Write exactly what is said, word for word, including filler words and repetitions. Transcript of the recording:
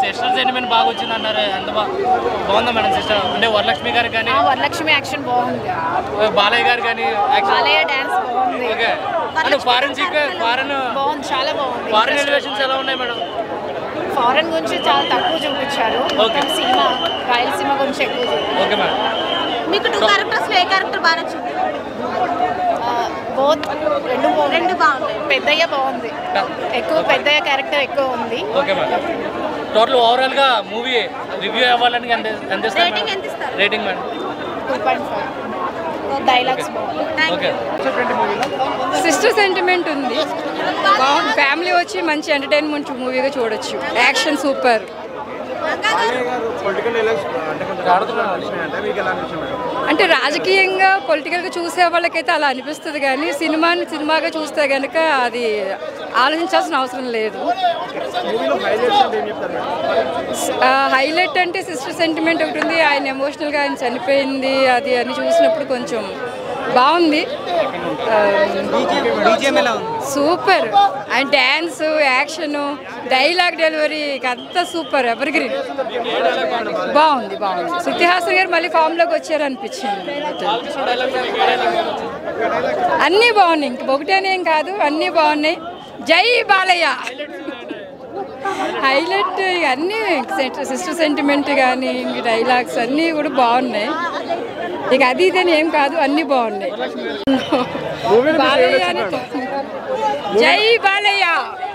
Sister's enemy Baguchin under and the Bondaman sister, and they were Lakshmi Gargani. Our Lakshmi action bomb. Balayya Gargani, Balayya dance bomb. Okay. And a foreign secret, foreign bomb, Shalabon. Foreign elevations alone, madam. Foreign Gunchi Chal Takuju, which Shadow, okay. Sima, Kyle Sima Guncheku. Okay, madam. Make two characters, make character Barachu. Both రెండు రెండు బాగుంది పెద్దయ్య బాగుంది ఎక్కువ పెద్దయ్య character ఎక్కువ ఉంది okay madam total overall గా movie review అవ్వాలని ఎంత ఇస్తారు రేటింగ్ ఎంత ఇస్తారు rating madam two point five dialogues బాగుంది ఓకే సిస్టర్ సెంటిమెంట్ ఉంది బాగుంది ఫ్యామిలీ వచ్చి మంచి ఎంటర్‌టైన్‌మెంట్ మూవీ గా చూడొచ్చు యాక్షన్ సూపర్ పొలిటికల్ ఎలక్షన్ అంటే కొంచెం ఆడుతున్నాను అంటే మీకు ఎలా అనిపిస్తుంది మేడం అంటే రాజకీయంగా పొలిటికల్ గా చూసే వాళ్ళకైతే అలా అనిపిస్తది గానీ సినిమాని సినిమాగా చూస్తే గనుక అది ఆలోచించాల్సిన అవసరం లేదు మూవీలో హైలైట్స్ అంటే ఏం చెప్తారు మేడం హైలైట్ అంటే సిస్టర్ సెంటిమెంట్ ఒకటి ఉంది ఆయన ఎమోషనల్ గా ఆయన చనిపోయింది అది అని చూసినప్పుడు కొంచెం బాగుంది బీజీఎం ఎలా ఉంది super and dance action dialogue delivery అంతా సూపర్ ఎవర్ గ్రీన్ బాగుంది బాగుంది శృతిహాసన్ గారు మళ్ళీ ఫామ్ లోకి వచ్చారు అనిపించింది అన్నీ బాగున్నాయి ఇంకొకటేనేం కాదు అన్నీ బాగున్నాయి జై బాలయ్య హైలైట్ అన్నీ సిస్టర్ సెంటిమెంట్ కానీ ఇంక డైలాగ్స్ అన్నీ కూడా బాగున్నాయి ఇక అది ఇదేం ఏం కాదు అన్నీ బాగున్నాయి జై బాలయ్య